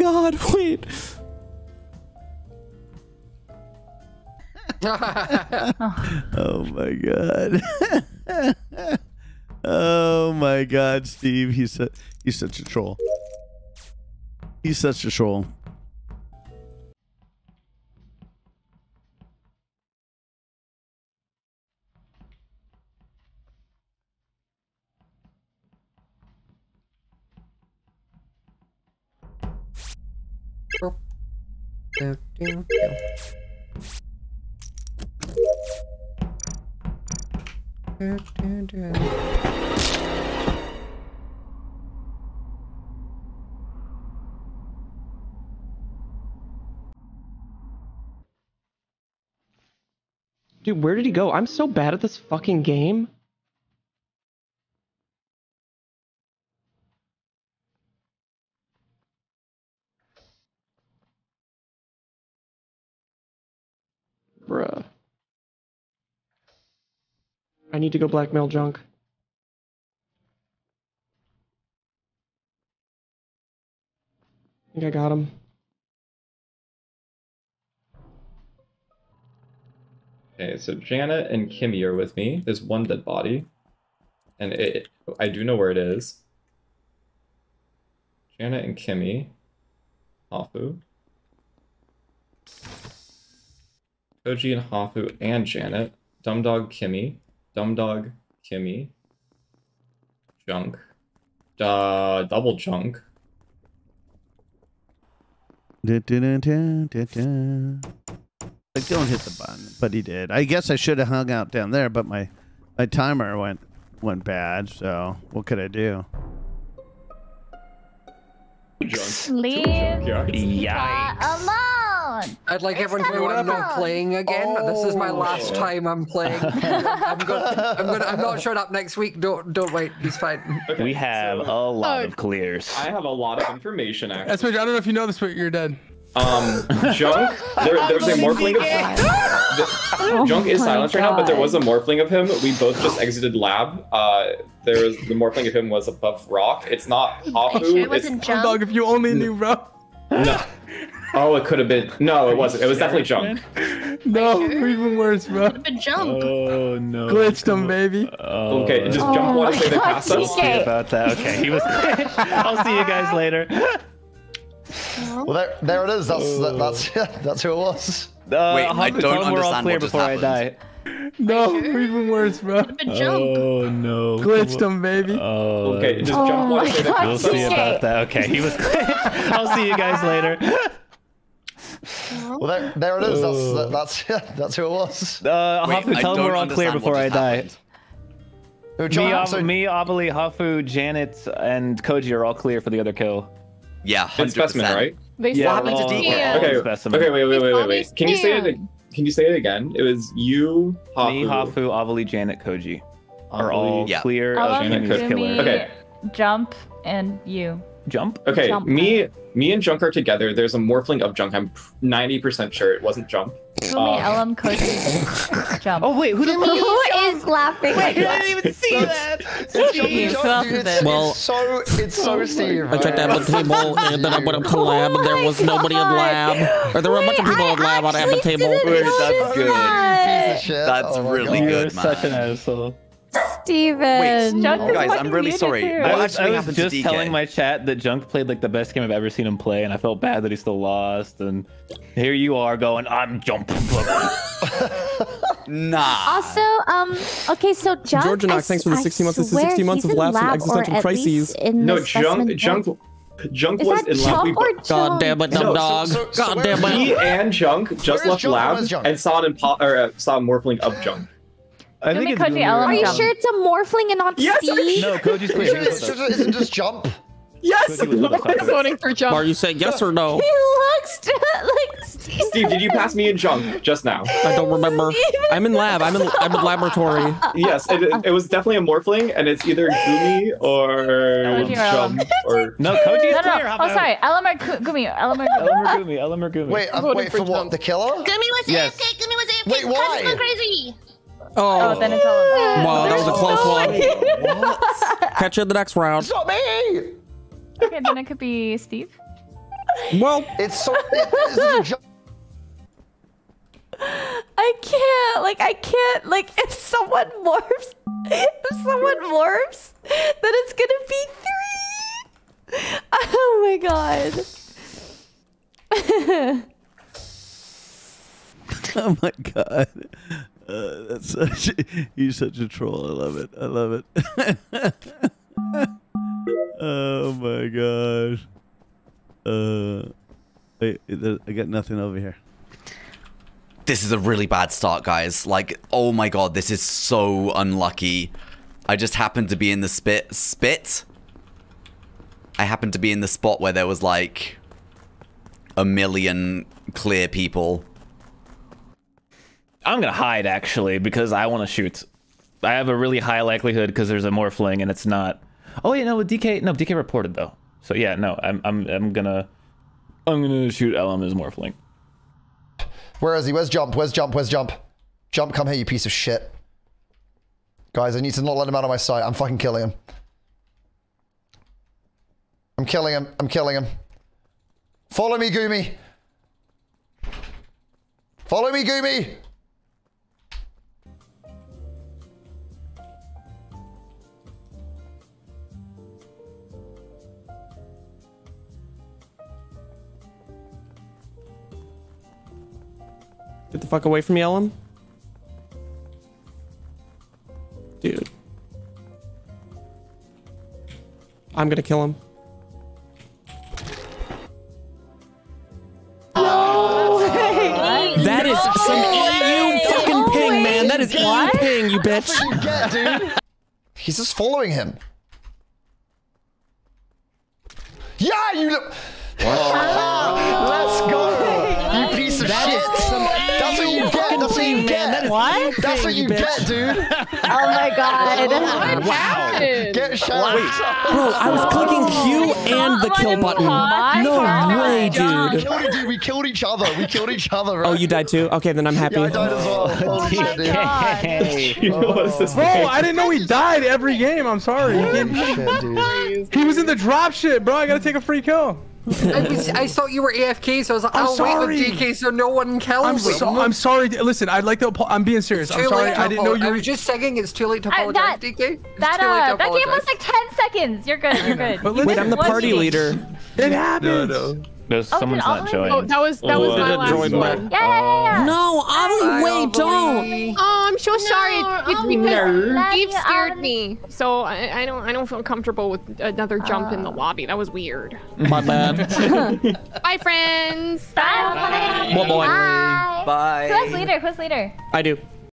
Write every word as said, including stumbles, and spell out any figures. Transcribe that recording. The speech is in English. god, wait. Oh my god. Oh my god, Steve. He's, su he's such a troll. He's such a troll. Do, do, do. Do, do, do. Dude, where did he go? I'm so bad at this fucking game. Bruh. I need to go blackmail junk. I think I got him. Okay, so Janet and Kimmy are with me. There's one dead body. And it, I do know where it is. Janet and Kimmy. Hafu. Koji and Hafu and Janet, dumbdog Kimmy, dumbdog Kimmy, junk, uh, double junk. Da, da, da, da, da. Like, don't hit the button, but he did. I guess I should have hung out down there, but my my timer went went bad. So what could I do? Sleep. Yikes. I'd like everyone to know I'm not playing again. Oh, this is my last time I'm playing. I'm, gonna, I'm, gonna, I'm not showing up next week. Don't don't wait. He's fine. Okay, we have so, a lot uh, of clears. I have a lot of information. Actually, Espage, I don't know if you know this, but you're dead. Um, junk. There, there's a morphling of him. The, junk is silenced right now, but there was a morphling of him. We both just exited lab. Uh, there was the morphling of him was above rock. It's not Hafu. Sure it wasn't Junk. Dog, if you only knew, bro. No. Oh, it could have been. No, it wasn't. It was definitely Junk. No, even worse, bro. It could have been Junk. Oh, no. Glitched him, baby. Oh. Okay, just oh Junk wanted to say they passed us. About that. Okay, he was. I'll see you guys later. Well, there, there it is. That's oh. that, that's that's who it was. Uh, Wait, I don't understand we're all clear what just before happened. I die. No, even worse, bro. Junk. Oh no! Glitched him, baby. Oh. Okay, just oh Junk wanted to say they passed us. We'll see about that. Okay, he was. I'll see you guys later. Well, there, there it is. That's that's that's, that's who it was. Uh, Wait, Hafu, tell me we're on clear before I die. Me, Ovilee, Hafu, Janet, and Koji are all clear for the other kill. Yeah, one hundred percent. It's specimen, right? They yeah, happened to D K. Yeah. Okay, okay, wait, wait, wait, wait, wait. Can you say it? Can you say it again? It was you, Hafu, me, Hafu, Ovilee, Janet, Koji are all yeah. clear of Janet killer. Okay, Jump and you. Jump? Okay, Jump. me me and Junk are together. There's a morphling of Junk. I'm ninety percent sure it wasn't Jump. Gumi, um, L M, Koji, Jump. Oh wait, who the fuck is laughing? Wait, I didn't even see that. Steve, it's, well, it's so it's so Steve. I checked out the table and then I went up to lab and there was nobody in lab. Or there were a bunch of people in lab on the table. That's good. That's really good, man. You're such an asshole. Steven. Wait, Junk guys, I'm really sorry. I was, I was just to telling my chat that Junk played like the best game I've ever seen him play, and I felt bad that he still lost. And here you are going, I'm Jump. Nah. Also, um, okay, so Junk. George and I, thanks for the sixteen months. This is sixteen months of laughs and existential crises. No, Junk, Junk. Junk is was in lab. We both... God damn it, no, dog. So, so, God so damn it. He and Junk just left lab and saw an impo or uh, saw a morphling of Junk. I think it's Koji, Are you jump. sure it's a morphling and not Steve? Yes, no, Koji's clear. Is it just Jump? Yes! I'm voting for Jump. Are you saying yes or no? He looks like Steve. Steve, did you pass me in Jump just now? I don't remember. I'm in lab. I'm in, I'm in laboratory. Yes, it, it was definitely a morphling, and it's either Gumi or Koji Jump. Or... No, Koji is no, no. clear. Oh, out. sorry. L M R Gumi. L M R Gumi. L M R Gumi. Wait, I'm waiting for what? The killer? Gumi was yes. A F K. Gumi was A F K. Wait, why? Because crazy. Oh. oh, then it's all about. Wow, that was a close one. What? Catch you in the next round. It's not me! Okay, then it could be Steve. Well, it's so. It, I can't, like, I can't, like, if someone morphs, if someone morphs, then it's gonna be three. Oh my god. Oh my god. Uh, that's such a, you're such a troll. I love it. I love it. Oh my gosh. Uh, wait, I got nothing over here. This is a really bad start, guys. Like, oh my god, this is so unlucky. I just happened to be in the spit spit. I happened to be in the spot where there was like a million clear people. I'm gonna hide actually because I want to shoot. I have a really high likelihood because there's a morphling and it's not. Oh yeah, no, with D K, no, D K reported though. So yeah, no, I'm I'm I'm gonna I'm gonna shoot L M as morphling. Where is he? Where's Jump? Where's Jump? Where's Jump? Jump, come here, you piece of shit. Guys, I need to not let him out of my sight. I'm fucking killing him. I'm killing him. I'm killing him. Follow me, Gumi. Follow me, Gumi. Get the fuck away from me, L M. Dude. I'm gonna kill him. No way! What? That is no some way. E U fucking no ping, way. Man. That is E U ping, you bitch. What you get, dude? He's just following him. Yeah, you look. Let's go. You piece of that shit. Some that's what you get. That's what you get. What? That's what you get, dude. Oh my god. What happened? Get shot. Wait, bro, I was clicking Q and the kill button. No way, dude. We killed each other. We killed each other. Right? Oh, you died too? Okay, then I'm happy. Yeah, I died as well. Oh my god. Bro, I didn't know he died every game. I'm sorry. He was in the drop shit, bro. I gotta take a free kill. I, was, I thought you were A F K, so I was like, "I'll wait with D K, so no one kills I'm so, him." I'm sorry. Listen, I'd like to. I'm being serious. I'm sorry. I didn't know you. I was just saying it's too late to apologize, uh, that, D K. It's that, uh, that game was like ten seconds. You're good. You're good. But wait, I'm the party leader. It happens. No, no. No, someone's oh, not joining. Oh, that was that was oh, my last one. one. Yeah, yeah, yeah. No, Ovilee, wait, don't. Oh, I'm so no, sorry. It's because you've scared me. So I, I don't I don't feel comfortable with another jump uh, in the lobby. That was weird. My bad. Bye, friends. Bye. Bye. Bye. Bye. Bye. Bye. Who's leader? Who's leader? I do.